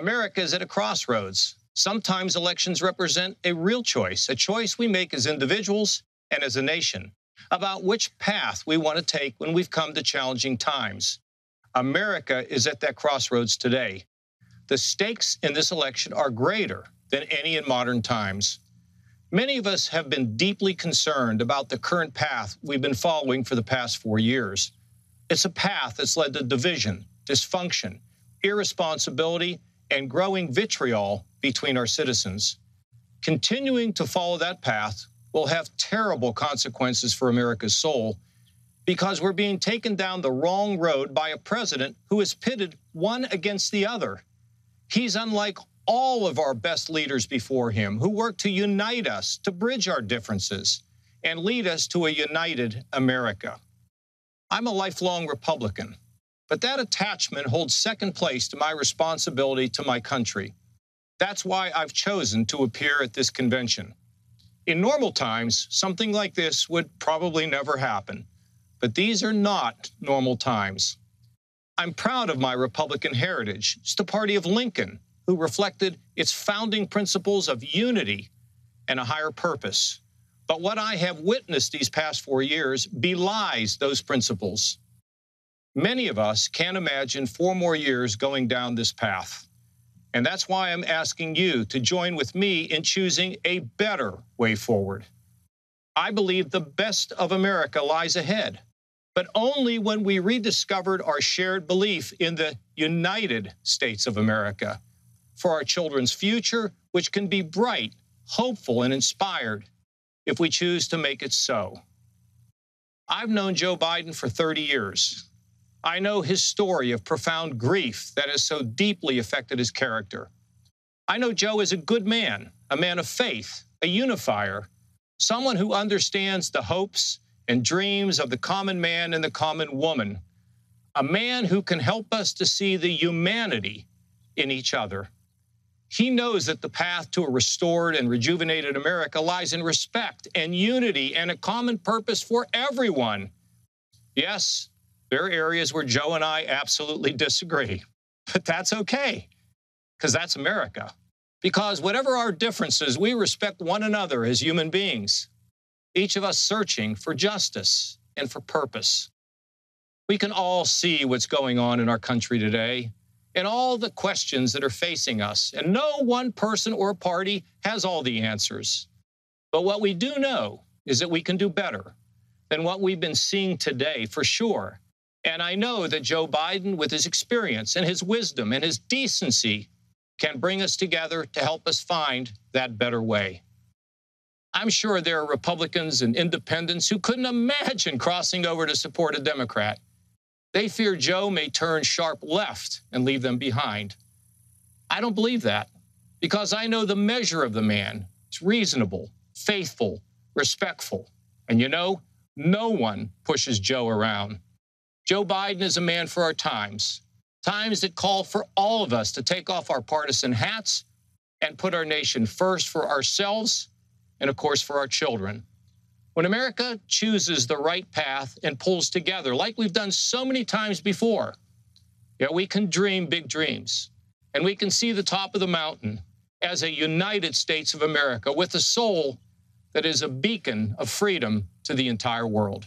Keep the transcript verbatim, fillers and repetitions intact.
America is at a crossroads. Sometimes elections represent a real choice, a choice we make as individuals and as a nation about which path we want to take when we've come to challenging times. America is at that crossroads today. The stakes in this election are greater than any in modern times. Many of us have been deeply concerned about the current path we've been following for the past four years. It's a path that's led to division, dysfunction, irresponsibility, and growing vitriol between our citizens. Continuing to follow that path will have terrible consequences for America's soul, because we're being taken down the wrong road by a president who is pitted one against the other. He's unlike all of our best leaders before him, who worked to unite us, to bridge our differences, and lead us to a united America. I'm a lifelong Republican, but that attachment holds second place to my responsibility to my country. That's why I've chosen to appear at this convention. In normal times, something like this would probably never happen, but these are not normal times. I'm proud of my Republican heritage. It's the party of Lincoln, who reflected its founding principles of unity and a higher purpose. But what I have witnessed these past four years belies those principles. Many of us can't imagine four more years going down this path. And that's why I'm asking you to join with me in choosing a better way forward. I believe the best of America lies ahead, but only when we rediscovered our shared belief in the United States of America, for our children's future, which can be bright, hopeful, and inspired if we choose to make it so. I've known Joe Biden for thirty years. I know his story of profound grief that has so deeply affected his character. I know Joe is a good man, a man of faith, a unifier, someone who understands the hopes and dreams of the common man and the common woman, a man who can help us to see the humanity in each other. He knows that the path to a restored and rejuvenated America lies in respect and unity and a common purpose for everyone. Yes, there are areas where Joe and I absolutely disagree, but that's okay, because that's America. Because whatever our differences, we respect one another as human beings, each of us searching for justice and for purpose. We can all see what's going on in our country today and all the questions that are facing us, and no one person or party has all the answers. But what we do know is that we can do better than what we've been seeing today, for sure. And I know that Joe Biden, with his experience and his wisdom and his decency, can bring us together to help us find that better way. I'm sure there are Republicans and independents who couldn't imagine crossing over to support a Democrat. They fear Joe may turn sharp left and leave them behind. I don't believe that, because I know the measure of the man. It's reasonable, faithful, respectful. And you know, no one pushes Joe around. Joe Biden is a man for our times, times that call for all of us to take off our partisan hats and put our nation first, for ourselves and, of course, for our children. When America chooses the right path and pulls together, like we've done so many times before, yeah, we can dream big dreams, and we can see the top of the mountain as a United States of America with a soul that is a beacon of freedom to the entire world.